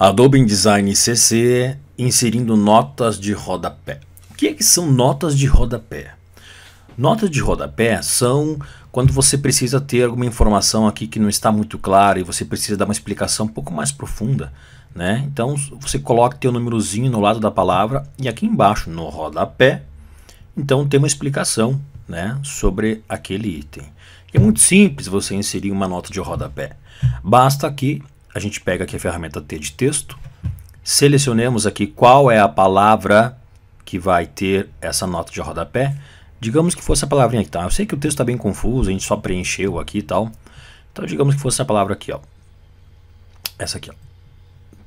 Adobe InDesign CC inserindo notas de rodapé. O que é que são notas de rodapé? Notas de rodapé são quando você precisa ter alguma informação aqui que não está muito clara e você precisa dar uma explicação um pouco mais profunda, né? Então você coloca teu númerozinho no lado da palavra e aqui embaixo no rodapé, então tem uma explicação, né, sobre aquele item. É muito simples você inserir uma nota de rodapé. Basta que a gente pega aqui a ferramenta T de texto, selecionemos aqui qual é a palavra que vai ter essa nota de rodapé. Digamos que fosse a palavrinha aqui, tá? Eu sei que o texto está bem confuso, a gente só preencheu aqui e tal. Então digamos que fosse a palavra aqui, ó. Essa aqui, ó.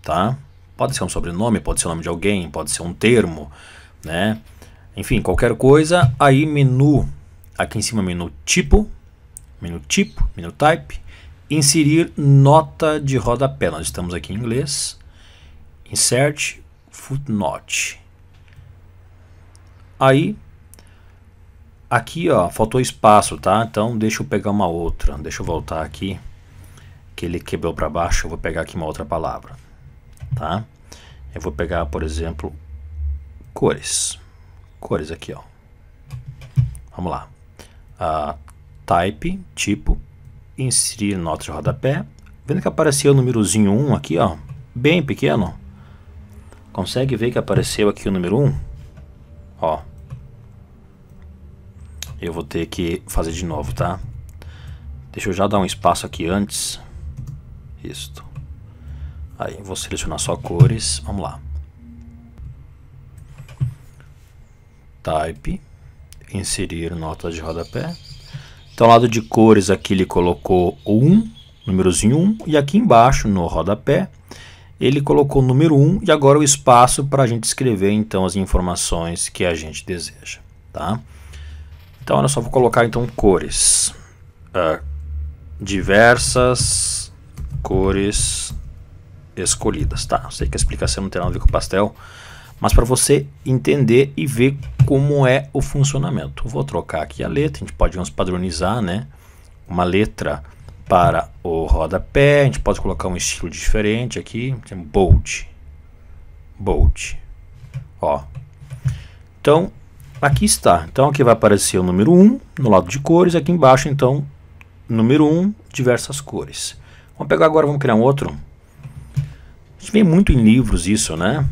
Tá? Pode ser um sobrenome, pode ser o nome de alguém, pode ser um termo, né? Enfim, qualquer coisa. Aí menu, aqui em cima menu tipo, menu type, inserir nota de rodapé. Nós estamos aqui em inglês. Insert footnote. Aí aqui, ó, faltou espaço, tá? Então deixa eu pegar uma outra. Deixa eu voltar aqui, que ele quebrou para baixo. Eu vou pegar aqui uma outra palavra, tá? Eu vou pegar, por exemplo, cores. Cores aqui, ó. Vamos lá. Type, tipo, inserir nota de rodapé. Vendo que apareceu o númerozinho 1 aqui, ó, bem pequeno. Consegue ver que apareceu aqui o número 1? Ó. Eu vou ter que fazer de novo, tá? Deixa eu já dar um espaço aqui antes. Isto. Aí, vou selecionar só cores. Vamos lá. Type. Inserir nota de rodapé. Então, ao lado de cores aqui ele colocou o 1, númerozinho 1. E aqui embaixo, no rodapé, ele colocou o número 1. E agora o espaço para a gente escrever, então, as informações que a gente deseja, tá? Então, olha só, vou colocar então cores, diversas cores escolhidas, tá? Sei que a explicação não tem nada a ver com pastel, mas para você entender e ver como é o funcionamento. Vou trocar aqui a letra, a gente pode vamos padronizar, né? Uma letra para o rodapé, a gente pode colocar um estilo diferente aqui, bold, bold, ó. Então, aqui está. Então aqui vai aparecer o número 1 no lado de cores, aqui embaixo então número 1, diversas cores. Vamos pegar agora, vamos criar um outro. A gente vê muito em livros isso, né?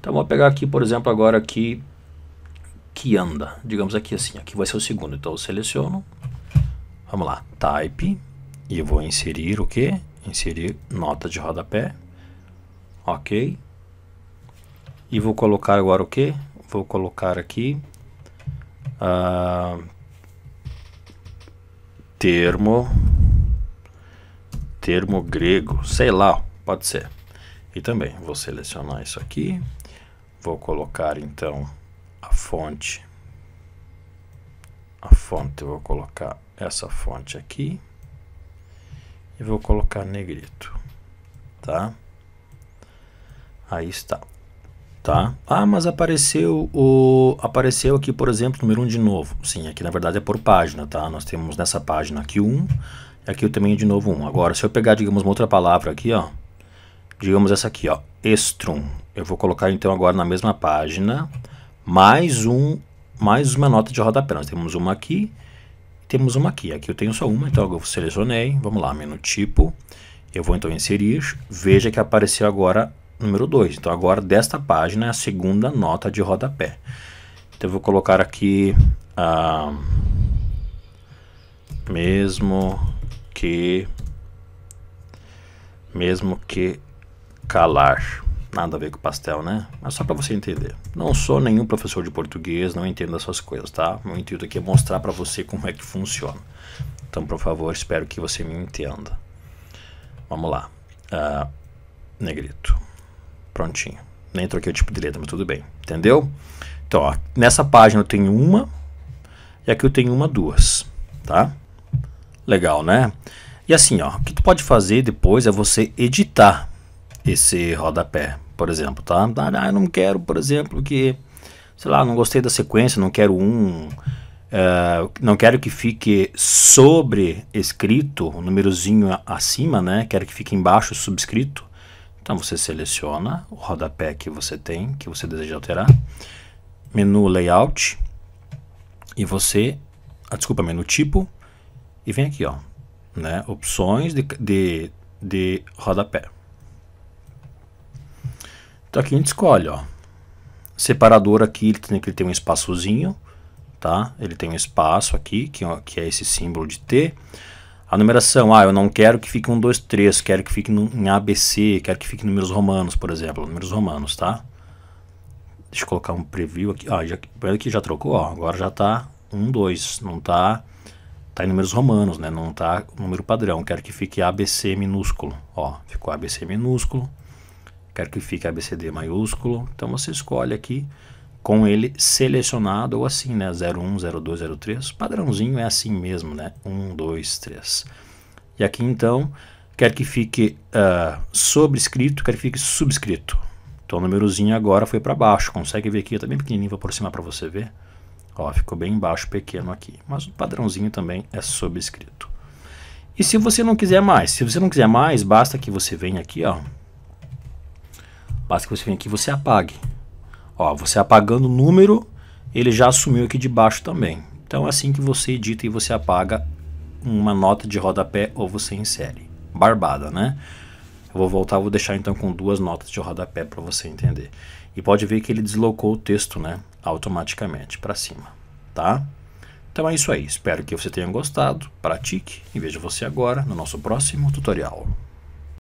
Então vamos pegar aqui, por exemplo, agora aqui que anda. Digamos aqui assim, aqui vai ser o segundo. Então eu seleciono. Vamos lá, type e eu vou inserir o quê? Inserir nota de rodapé. OK. E vou colocar agora o quê? Vou colocar aqui termo grego, sei lá, pode ser. E também vou selecionar isso aqui, vou colocar então a fonte, eu vou colocar essa fonte aqui e vou colocar negrito, tá? Aí está, tá? Ah, mas apareceu aqui, por exemplo, o número 1 de novo. Sim, aqui na verdade é por página, tá? Nós temos nessa página aqui 1, e aqui também de novo 1. Agora, se eu pegar, digamos, uma outra palavra aqui, ó, digamos essa aqui, ó, estrum, eu vou colocar então agora na mesma página mais uma nota de rodapé. Nós temos uma aqui, temos uma aqui. Aqui eu tenho só uma, então eu selecionei. Vamos lá, menu tipo, eu vou então inserir. Veja que apareceu agora número 2, então agora desta página é a segunda nota de rodapé. Então eu vou colocar aqui mesmo que calar. Nada a ver com pastel, né? Mas só para você entender. Não sou nenhum professor de português, não entendo essas coisas, tá? Meu intuito aqui é mostrar para você como é que funciona. Então, por favor, espero que você me entenda. Vamos lá. Negrito. Prontinho, nem troquei o tipo de letra, mas tudo bem, entendeu? Então, ó, nessa página eu tenho uma e aqui eu tenho duas, tá? Legal, né? E assim, ó, o que tu pode fazer depois é você editar esse rodapé, por exemplo, tá? Ah, eu não quero, por exemplo, que, sei lá, não gostei da sequência, não quero não quero que fique sobre escrito, um númerozinho acima, né? Quero que fique embaixo subscrito. Então você seleciona o rodapé que você tem, que você deseja alterar, menu layout e você, menu tipo e vem aqui, ó, né, opções de rodapé. Então aqui a gente escolhe, ó, separador aqui, ele tem um espaçozinho, tá? Ele tem um espaço aqui, que é esse símbolo de T. A numeração, eu não quero que fique 1, 2, 3, quero que fique em ABC, quero que fique em números romanos, por exemplo, números romanos, tá? Deixa eu colocar um preview aqui, já trocou, ó, agora já tá 1, 2, não tá em números romanos, né? Não tá número padrão, quero que fique ABC minúsculo, ó, ficou ABC minúsculo. Quero que fique ABCD maiúsculo, então você escolhe aqui com ele selecionado ou assim, né, 01, 02, 03, padrãozinho é assim mesmo, né, 1, 2, 3. E aqui então, quero que fique sobrescrito, quero que fique subscrito. Então o númerozinho agora foi para baixo, consegue ver aqui, tá bem pequenininho, vou aproximar para você ver. Ó, ficou bem embaixo, pequeno aqui, mas o padrãozinho também é sobrescrito. E se você não quiser mais, basta que você venha aqui, ó. Basta que você venha aqui e você apague. Ó, você apagando o número, ele já assumiu aqui de baixo também. Então é assim que você edita e você apaga uma nota de rodapé ou você insere. Barbada, né? Eu vou voltar, vou deixar então com duas notas de rodapé para você entender. E pode ver que ele deslocou o texto, né? Automaticamente para cima, tá? Então é isso aí. Espero que você tenha gostado. Pratique e vejo você agora no nosso próximo tutorial.